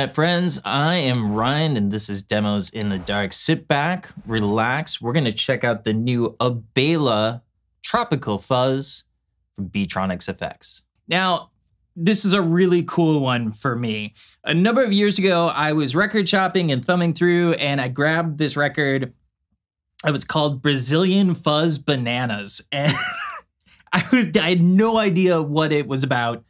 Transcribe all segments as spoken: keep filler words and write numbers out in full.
internet friends, I am Ryan and this is Demos in the Dark. Sit back, relax, we're gonna check out the new Abelha Tropical Fuzz from Beetronics F X. Now, this is a really cool one for me. A number of years ago, I was record shopping and thumbing through and I grabbed this record. It was called Brazilian Fuzz Bananas. And I was I had no idea what it was about,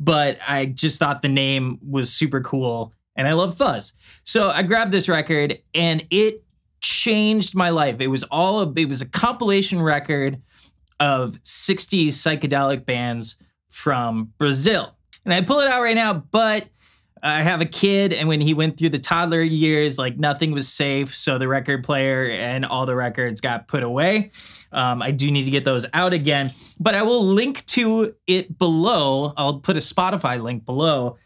but I just thought the name was super cool and I love fuzz. So I grabbed this record and it changed my life. It was all a, it was a compilation record of sixties psychedelic bands from Brazil. And I pull it out right now, but I have a kid, and when he went through the toddler years, like nothing was safe, so the record player and all the records got put away. Um, I do need to get those out again, but I will link to it below. I'll put a Spotify link below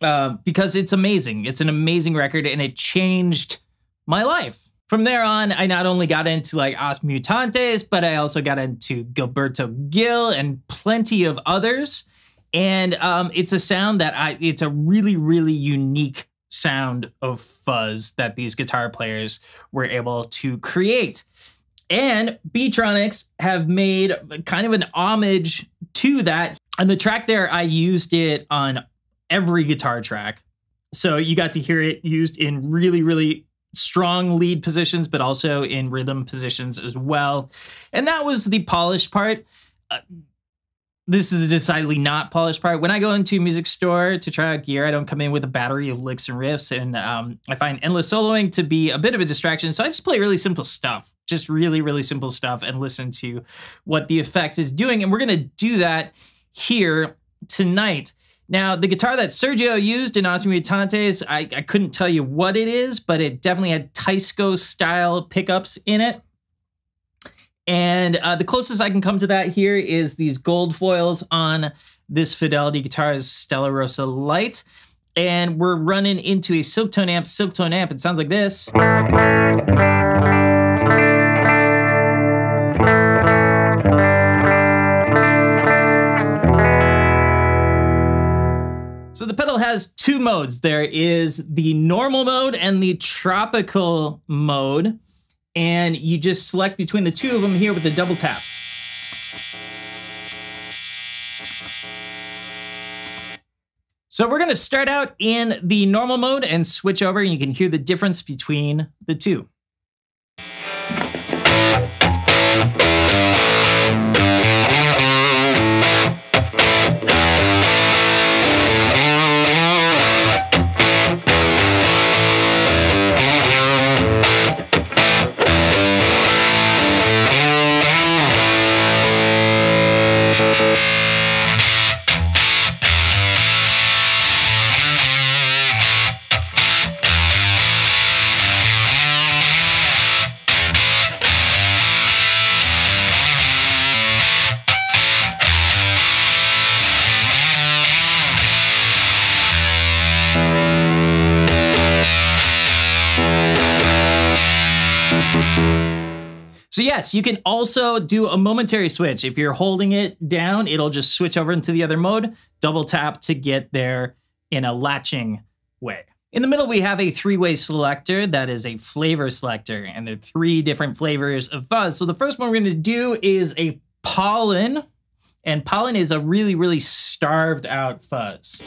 uh, because it's amazing. It's an amazing record, and it changed my life. From there on, I not only got into like Os Mutantes, but I also got into Gilberto Gil and plenty of others. And um, it's a sound that I, it's a really, really unique sound of fuzz that these guitar players were able to create. And Beetronics have made kind of an homage to that. And the track there, I used it on every guitar track. So you got to hear it used in really, really strong lead positions, but also in rhythm positions as well. And that was the polished part. Uh, This is a decidedly not polished part. When I go into a music store to try out gear, I don't come in with a battery of licks and riffs, and um, I find endless soloing to be a bit of a distraction, so I just play really simple stuff, just really, really simple stuff, and listen to what the effect is doing, and we're gonna do that here tonight. Now, the guitar that Sergio used in Os Mutantes, I, I couldn't tell you what it is, but it definitely had Teisco-style pickups in it. And uh, the closest I can come to that here is these gold foils on this Fidelity guitar's Stella Rosa Lite. And we're running into a Silktone amp. Silktone amp, it sounds like this. So the pedal has two modes. There is the normal mode and the tropical mode. And you just select between the two of them here with the double tap. So we're gonna start out in the normal mode and switch over, and you can hear the difference between the two. So yes, you can also do a momentary switch. If you're holding it down, it'll just switch over into the other mode, double tap to get there in a latching way. In the middle, we have a three-way selector that is a flavor selector, and there are three different flavors of fuzz. So the first one we're gonna do is a pollen, and pollen is a really, really starved out fuzz.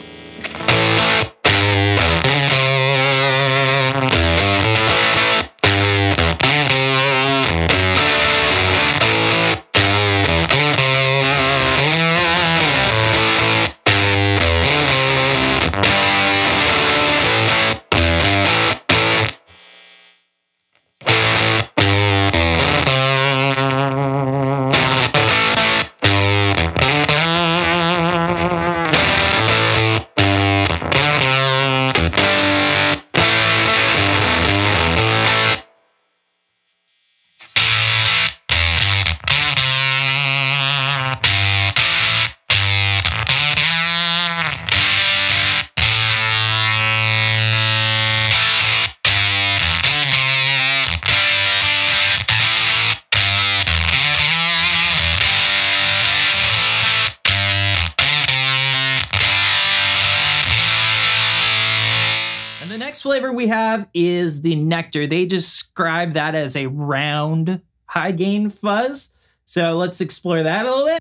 The next flavor we have is the nectar. They describe that as a round, high gain fuzz. So let's explore that a little bit.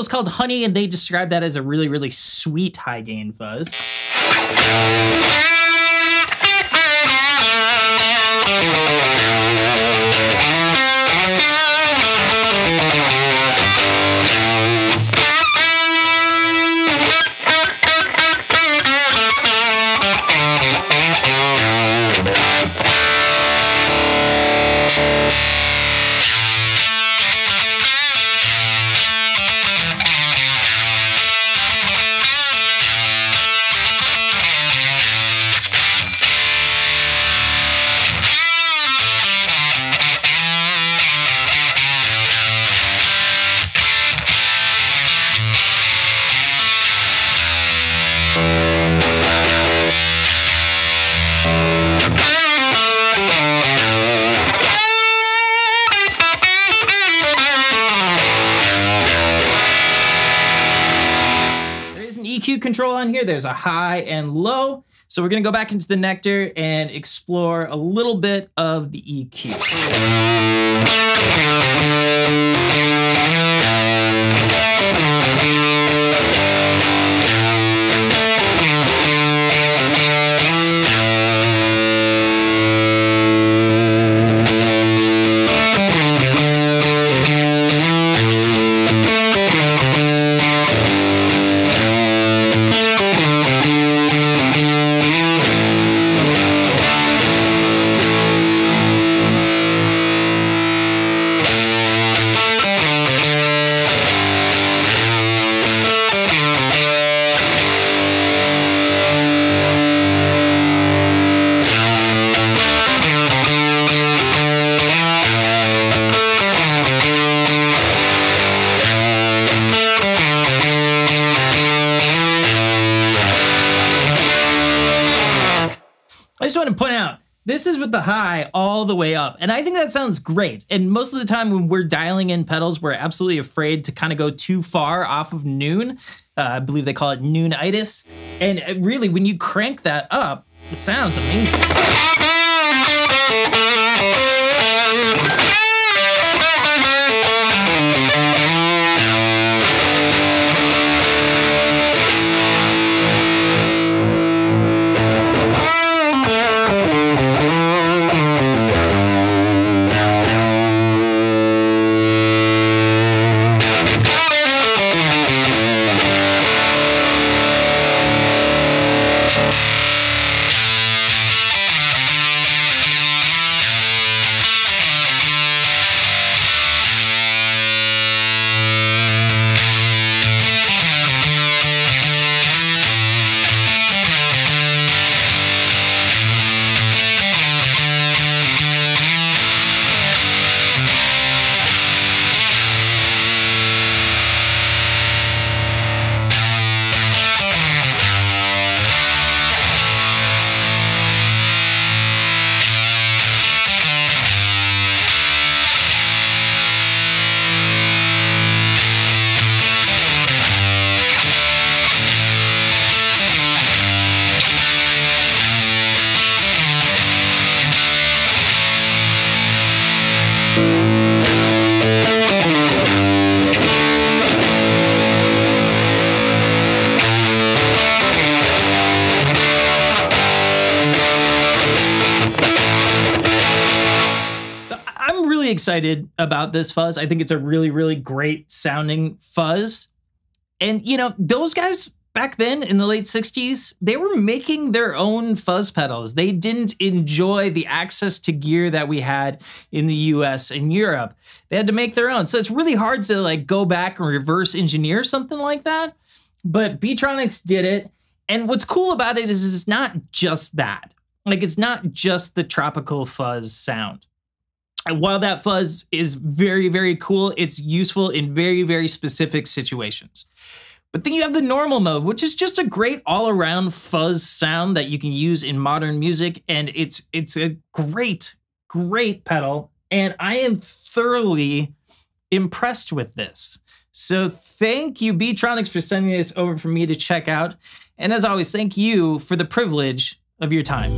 It's called honey, and they describe that as a really, really sweet high gain fuzz. Control on here, there's a high and low. So we're gonna go back into the nectar and explore a little bit of the E Q. I just want to point out, this is with the high all the way up. And I think that sounds great. And most of the time when we're dialing in pedals, we're absolutely afraid to kind of go too far off of noon. Uh, I believe they call it noonitis. And really, when you crank that up, it sounds amazing. really excited about this fuzz. I think it's a really, really great sounding fuzz. And, you know, those guys back then in the late sixties, they were making their own fuzz pedals. They didn't enjoy the access to gear that we had in the U S and Europe. They had to make their own. So it's really hard to like go back and reverse engineer something like that. But Beetronics did it. And what's cool about it is it's not just that. Like, it's not just the tropical fuzz sound. And while that fuzz is very, very cool, it's useful in very, very specific situations. But then you have the normal mode, which is just a great all-around fuzz sound that you can use in modern music. And it's it's a great, great pedal. And I am thoroughly impressed with this. So thank you, Beetronics, for sending this over for me to check out. And as always, thank you for the privilege of your time.